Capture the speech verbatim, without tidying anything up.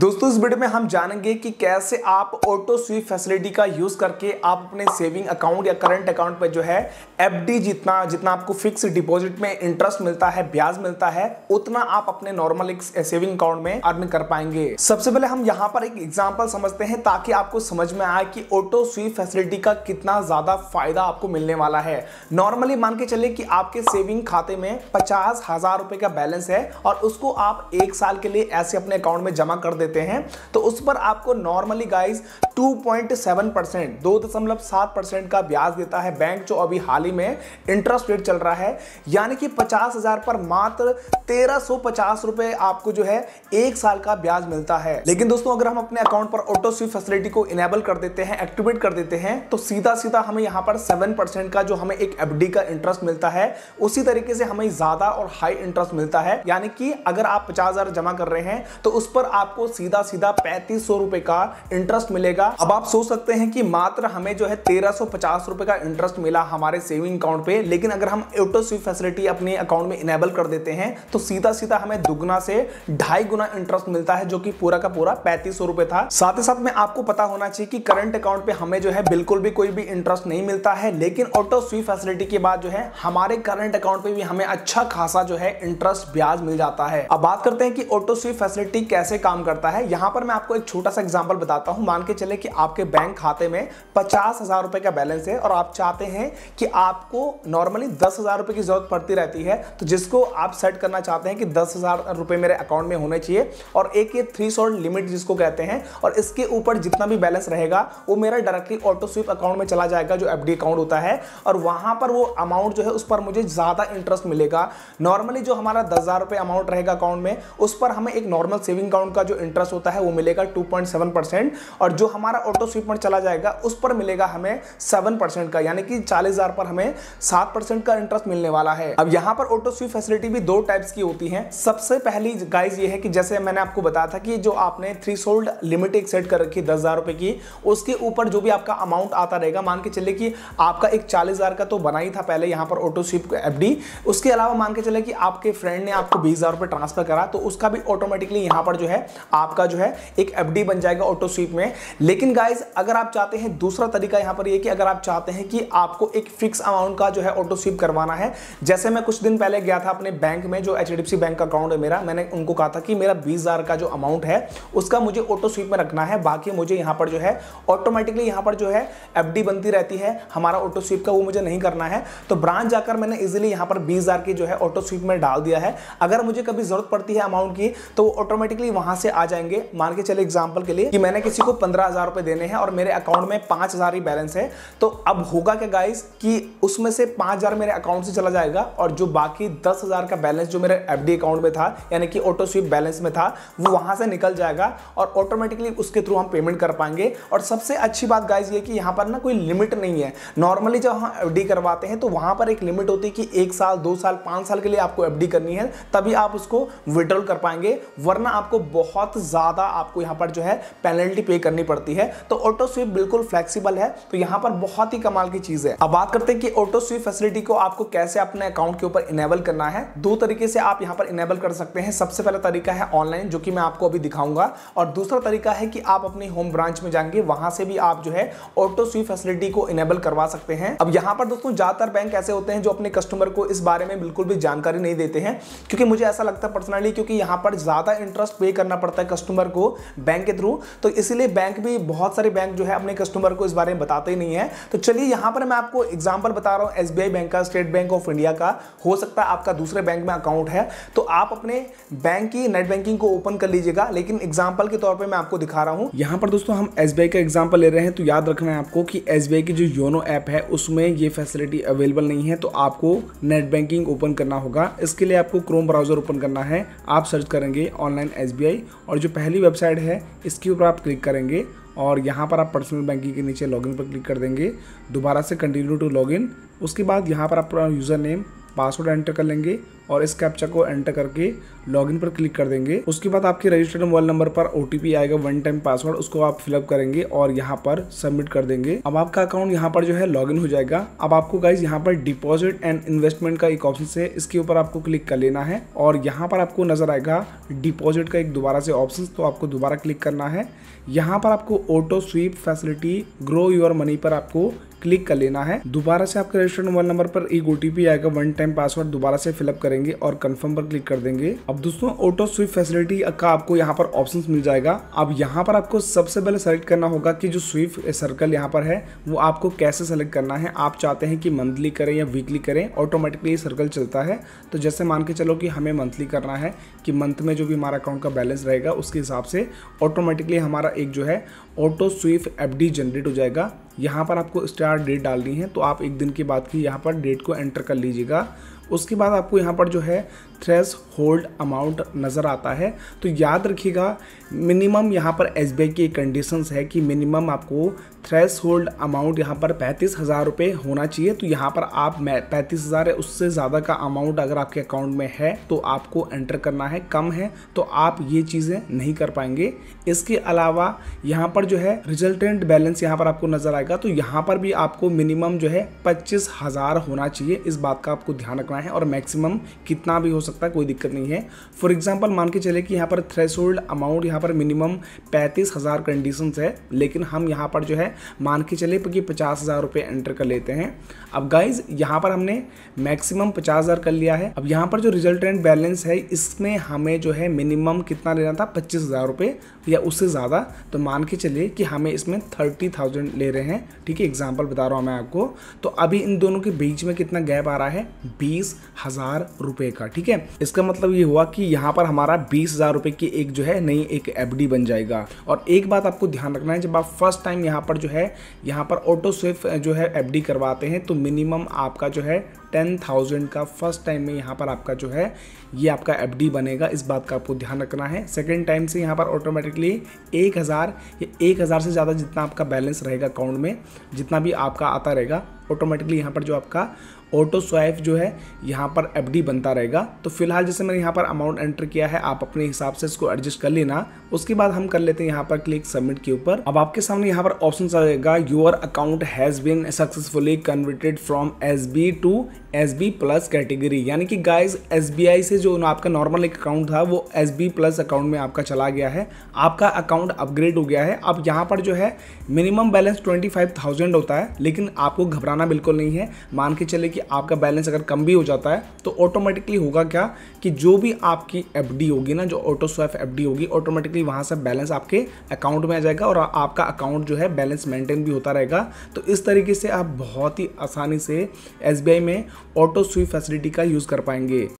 दोस्तों इस वीडियो में हम जानेंगे कि कैसे आप ऑटो स्वीप फैसिलिटी का यूज़ करके आप अपने सेविंग अकाउंट या करंट अकाउंट पर जो है एफडी जितना जितना आपको फिक्स डिपॉजिट में इंटरेस्ट मिलता है, ब्याज मिलता है, उतना आप अपने नॉर्मल सेविंग अकाउंट में अर्न कर पाएंगे। सबसे पहले हम यहाँ पर एक एग्जाम्पल समझते हैं ताकि आपको समझ में आए कि ऑटो स्वीप फैसिलिटी का कितना ज़्यादा फायदा आपको मिलने वाला है। नॉर्मली मान के चले कि आपके सेविंग खाते में पचास हज़ार रुपये का बैलेंस है और उसको आप एक साल के लिए ऐसे अपने अकाउंट में जमा कर देते हैं, तो उस पर आपको नॉर्मली गाइस दो पॉइंट सात परसेंट दो दशमलव सात परसेंट का ब्याज देता है बैंक, जो अभी हाल ही में इंटरेस्ट रेट चल रहा है। यानी कि पचास हज़ार पर मात्र तेरह सौ पचास रुपए आपको जो है एक साल का ब्याज मिलता है। लेकिन दोस्तों अगर हम अपने अकाउंट पर ऑटो स्वीप फैसिलिटी को इनेबल कर देते हैं, एक्टिवेट कर देते हैं, तो सीधा सीधा हमें यहाँ पर सात परसेंट का जो हमें एक एफडी का इंटरेस्ट मिलता है, उसी तरीके से हमें ज्यादा और हाई इंटरेस्ट मिलता है। यानी कि अगर आप पचास हजार जमा कर रहे हैं तो उस पर आपको सीधा सीधा पैंतीस सौ रुपए का इंटरेस्ट मिलेगा। अब आप सोच सकते हैं कि मात्र हमें जो है तेरह सौ पचास रुपए का इंटरेस्ट मिला हमारे सेविंग अकाउंट पे, लेकिन अगर हम ऑटो स्वीप फैसिलिटी अपने अकाउंट में इनेबल कर देते हैं तो सीधा सीधा हमें दुगना से ढाई गुना इंटरेस्ट मिलता है, जो कि पूरा का पूरा पैंतीस सौ रुपए था। साथ ही साथ में आपको पता होना चाहिए कि करंट अकाउंट पे हमें जो है बिल्कुल भी कोई भी इंटरेस्ट नहीं मिलता है, लेकिन ऑटो स्वीप फैसिलिटी के बाद जो है हमारे करंट अकाउंट पे भी हमें अच्छा खासा जो है इंटरेस्ट ब्याज मिल जाता है। अब बात करते हैं कि ऑटो स्वीप फैसिलिटी कैसे काम करता है। यहाँ पर मैं आपको एक छोटा सा एग्जाम्पल बताता हूँ। मान के चले कि आपके बैंक खाते में पचास हजार रुपए का बैलेंस है और आप चाहते हैं कि आपको नॉर्मली दस हजार रुपए की जरूरत पड़ती रहती है, तो जिसको आप सेट करना चाहते हैं कि दस हजार रुपए मेरे अकाउंट में होने चाहिए और एक ये थ्री शॉर्ट लिमिट जिसको कहते हैं, और इसके ऊपर जितना भी बैलेंस रहेगा वो मेरा डायरेक्टली ऑटो स्वीप अकाउंट में चला जाएगा, जो एफडी अकाउंट होता है, और वहां पर वो अमाउंट जो है उस पर मुझे ज्यादा इंटरेस्ट मिलेगा। नॉर्मली जो हमारा दस हजार रुपए अमाउंट रहेगा अकाउंट में, उस पर हमें एक नॉर्मल सेविंग अकाउंट का जो इंटरेस्ट होता है वो मिलेगा दो पॉइंट सात परसेंट, और जो हमारा ऑटो स्वीप में चला जाएगा उस पर मिलेगा हमें सात परसेंट का, यानी कि चालीस हज़ार पर हमें सात परसेंट का इंटरेस्ट मिलने वाला है। अब यहाँ पर ऑटो स्वीप फैसिलिटी भी दो टाइप्स की होती हैं। सबसे पहली गाइस ये है कि जैसे मैंने आपको बताया था कि जो आपने थ्रेशोल्ड लिमिट एक सेट कर रखी है दस हज़ार रुपए की, उसके ऊपर जो भी आपका अमाउंट आता रहेगा, मान के चले कि आपका एक चालीस हज़ार का तो बना ही था पहले यहाँ पर ऑटो स्वीप एफडी, उसके अलावा मान के चले कि आपके फ्रेंड ने आपको बीस हज़ार रुपये ट्रांसफर करा, तो उसका भी ऑटोमेटिकली यहाँ पर जो है आपका जो है एक एफडी बन जाएगा ऑटो स्वीप में। लेकिन गाइस अगर आप चाहते हैं दूसरा तरीका यहाँ पर ये कि अगर आप चाहते हैं कि आपको एक फिक्स अमाउंट का जो है ऑटो स्वीप करवाना है, जैसे मैं कुछ दिन पहले गया था अपने बैंक में, जो एचडीएफसी बैंक का अकाउंट है मेरा, मैंने उनको कहा था कि मेरा बीस हज़ार का जो अमाउंट है उसका मुझे ऑटो स्वीप में रखना है, बाकी मुझे यहाँ पर जो है ऑटोमेटिकली यहाँ पर जो है एफडी बनती रहती है हमारा ऑटो स्वीप का, वो मुझे नहीं करना है। तो ब्रांच जाकर मैंने इजिली यहाँ पर बीस हज़ार की जो है ऑटो स्वीप में डाल दिया है। अगर मुझे कभी जरूरत पड़ती है अमाउंट की तो वो ऑटोमेटिकली वहाँ से आ जाएंगे। मान के चले एग्जांपल के लिए कि मैंने किसी को पंद्रह हजार रुपए देने हैं और मेरे अकाउंट में पांच हजार ही बैलेंस है, तो अब होगा क्या गाइस कि उसमें से पांच हजार मेरे अकाउंट से चला जाएगा और जो बाकी दस हजार का बैलेंस जो मेरे एफडी अकाउंट में था, यानी कि ऑटो स्वीप बैलेंस में था, वो वहां से निकल जाएगा और ऑटोमेटिकली उसके थ्रू हम पेमेंट कर पाएंगे। और सबसे अच्छी बात गाइस ये कि यहाँ पर ना कोई लिमिट नहीं है। नॉर्मली जब हम एफडी करवाते हैं तो वहां पर एक लिमिट होती है कि एक साल, दो साल, पांच साल के लिए आपको एफडी करनी है, तभी आप उसको विड्रॉल कर पाएंगे, वरना आपको बहुत ज्यादा आपको यहाँ पर जो है पेनल्टी पे करनी पड़ती है। तो ऑटो स्वीप बिल्कुल फ्लेक्सिबल है, तो यहाँ पर बहुत ही कमाल की चीज है। अब बात करते हैं कि ऑटो स्वीप फैसिलिटी को आपको कैसे अपने अकाउंट के ऊपर इनेबल करना है। दो तरीके से आप यहाँ पर इनेबल कर सकते हैं। सबसे पहला तरीका है ऑनलाइन, जो कि मैं आपको अभी दिखाऊंगा, और दूसरा तरीका है कि आप अपनी होम ब्रांच में जाएंगे, वहां से भी आप जो है ऑटो स्वीप फैसिलिटी को इनेबल करवा सकते हैं। अब यहाँ पर दोस्तों ज्यादातर बैंक ऐसे होते हैं जो अपने कस्टमर को इस बारे में बिल्कुल भी जानकारी नहीं देते हैं, क्योंकि मुझे ऐसा लगता है पर्सनली, क्योंकि यहाँ पर ज्यादा इंटरेस्ट पे करना पड़ता है कस्टमर को बैंक के थ्रू, तो इसीलिए बैंक भी, बहुत सारे बैंक जो है अपने कस्टमर को इस बारे में बताते ही नहीं है। तो चलिए यहाँ पर मैं आपको एग्जांपल बता रहा हूँ एसबीआई बैंक का, स्टेट बैंक ऑफ इंडिया का। हो सकता है आपका दूसरे बैंक में अकाउंट है, तो आप अपने बैंक की नेट बैंकिंग को ओपन कर लीजिएगा, लेकिन एग्जाम्पल के तौर पर मैं आपको दिखा रहा हूँ। यहाँ पर दोस्तों हम एसबीआई का एग्जाम्पल ले रहे हैं, तो याद रखना है आपको कि एसबीआई की जो योनो ऐप है उसमें ये फैसिलिटी अवेलेबल नहीं है, तो आपको नेट बैंकिंग ओपन करना होगा। इसके लिए आपको क्रोम ब्राउजर ओपन करना है, आप सर्च करेंगे ऑनलाइन एसबीआई, और जो पहली वेबसाइट है इसके ऊपर आप क्लिक करेंगे और यहाँ पर आप पर्सनल बैंकिंग के नीचे लॉगिन पर क्लिक कर देंगे, दोबारा से कंटिन्यू टू लॉगिन। उसके बाद यहाँ पर आप अपना यूज़र नेम पासवर्ड एंटर कर लेंगे और इस कैप्चा को एंटर करके लॉगिन पर क्लिक कर देंगे। उसके बाद आपके रजिस्टर्ड मोबाइल नंबर पर ओटीपी आएगा, वन टाइम पासवर्ड, उसको आप फिलअप करेंगे और यहाँ पर सबमिट कर देंगे। अब आपका अकाउंट यहाँ पर जो है लॉगिन हो जाएगा। अब आपको गाइज यहाँ पर डिपॉजिट एंड इन्वेस्टमेंट का एक ऑप्शन है, इसके ऊपर आपको क्लिक कर लेना है और यहाँ पर आपको नजर आएगा डिपॉजिट का एक दोबारा से ऑप्शन, तो आपको दोबारा क्लिक करना है। यहाँ पर आपको auto sweep facility grow your money पर आपको क्लिक कर लेना है। दोबारा से आपके रजिस्टर्ड मोबाइल नंबर पर एक ओटीपी आएगा, वन टाइम पासवर्ड, दोबारा से फिलअप करेंगे और कंफर्म पर क्लिक कर देंगे। अब दोस्तों ऑटो स्वीप फैसिलिटी का आपको यहाँ पर ऑप्शंस मिल जाएगा। अब यहाँ पर आपको सबसे पहले सेलेक्ट करना होगा कि जो स्वीप सर्कल यहाँ पर है वो आपको कैसे सेलेक्ट करना है। आप चाहते हैं कि मंथली करें या वीकली करें, ऑटोमेटिकली सर्कल चलता है। तो जैसे मान के चलो कि हमें मंथली करना है कि मंथ में जो भी हमारा अकाउंट का बैलेंस रहेगा उसके हिसाब से ऑटोमेटिकली हमारा एक जो है ऑटो स्वीप एफडी जनरेट हो जाएगा। यहाँ पर आपको स्टार्ट डेट डालनी है, तो आप एक दिन के बाद की यहाँ पर डेट को एंटर कर लीजिएगा। उसके बाद आपको यहाँ पर जो है थ्रेश होल्ड अमाउंट नज़र आता है, तो याद रखिएगा मिनिमम यहाँ पर एस बी आई की कंडीशंस है कि मिनिमम आपको थ्रेश होल्ड अमाउंट यहाँ पर पैंतीस हज़ार रुपये होना चाहिए। तो यहाँ पर आप पैंतीस हज़ार उससे ज़्यादा का अमाउंट अगर आपके अकाउंट में है तो आपको एंटर करना है, कम है तो आप ये चीज़ें नहीं कर पाएंगे। इसके अलावा यहाँ पर जो है रिजल्टेंट बैलेंस यहाँ पर आपको नज़र आएगा, तो यहाँ पर भी आपको मिनिमम जो है पच्चीस हज़ार होना चाहिए, इस बात का आपको ध्यान रखना है। और मैक्सिमम कितना भी हो सकता है, कोई दिक्कत नहीं है। फॉर एग्जाम्पल मान के चले कि यहाँ पर थ्रेशोल्ड अमाउंट यहाँ पर मिनिमम पैंतीस हज़ार कंडीशंस है, लेकिन हम यहाँ पर जो है मान के चले कि पचास हज़ार रुपये एंटर कर लेते हैं। अब गाइज यहाँ पर हमने मैक्सिमम पचास हज़ार कर लिया है। अब यहाँ पर जो रिजल्टेंट बैलेंस है इसमें हमें जो है मिनिमम कितना लेना था, पच्चीस हज़ार रुपये या उससे ज़्यादा। तो मान के चले कि हमें इसमें थर्टी थाउजेंड ले रहे हैं, ठीक है, एग्जाम्पल बता रहा हूँ मैं आपको। तो अभी इन दोनों के बीच में कितना गैप आ रहा है, बीस हज़ार रुपये का, ठीक है। इसका मतलब ये हुआ कि यहाँ पर हमारा बीस हज़ार रुपये की एक जो है नई एक एफडी बन जाएगा। और एक बात आपको ध्यान रखना है, जब आप फर्स्ट टाइम यहाँ पर जो है यहाँ पर ऑटो स्विफ्ट जो है एफडी करवाते हैं तो मिनिमम आपका जो है टेन थाउजेंड का फर्स्ट टाइम में यहाँ पर आपका जो है ये आपका एफडी बनेगा, इस बात का आपको ध्यान रखना है। सेकेंड टाइम से यहाँ पर ऑटोमेटिकली एक हज़ार या एक हज़ार से ज़्यादा जितना आपका बैलेंस रहेगा अकाउंट में, जितना भी आपका आता रहेगा, ऑटोमेटिकली यहाँ पर जो आपका ऑटो स्वाइप जो है यहाँ पर एफडी बनता रहेगा। तो फिलहाल जैसे मैंने यहाँ पर अमाउंट एंटर किया है, आप अपने हिसाब से इसको एडजस्ट कर लेना। उसके बाद हम कर लेते हैं यहाँ पर क्लिक सबमिट के ऊपर। अब आपके सामने यहाँ पर ऑप्शन आ जाएगा, your account has been successfully converted from S B to S B plus category, यानी कि गाइज एस बी आई से जो आपका नॉर्मल एक अकाउंट था वो एस बी प्लस अकाउंट में आपका चला गया है, आपका अकाउंट अपग्रेड हो गया है। अब यहाँ पर जो है minimum balance twenty five thousand होता है, लेकिन आपको घबराना बिल्कुल नहीं है। मान के चले कि आपका बैलेंस अगर कम भी हो जाता है तो ऑटोमेटिकली होगा क्या कि जो भी आपकी एफडी होगी ना, जो ऑटो स्वाइप एफडी होगी, ऑटोमेटिकली वहां से बैलेंस आपके अकाउंट में आ जाएगा और आपका अकाउंट जो है बैलेंस मेंटेन भी होता रहेगा। तो इस तरीके से आप बहुत ही आसानी से एस बी आई में ऑटो स्वीप फैसिलिटी का यूज़ कर पाएंगे।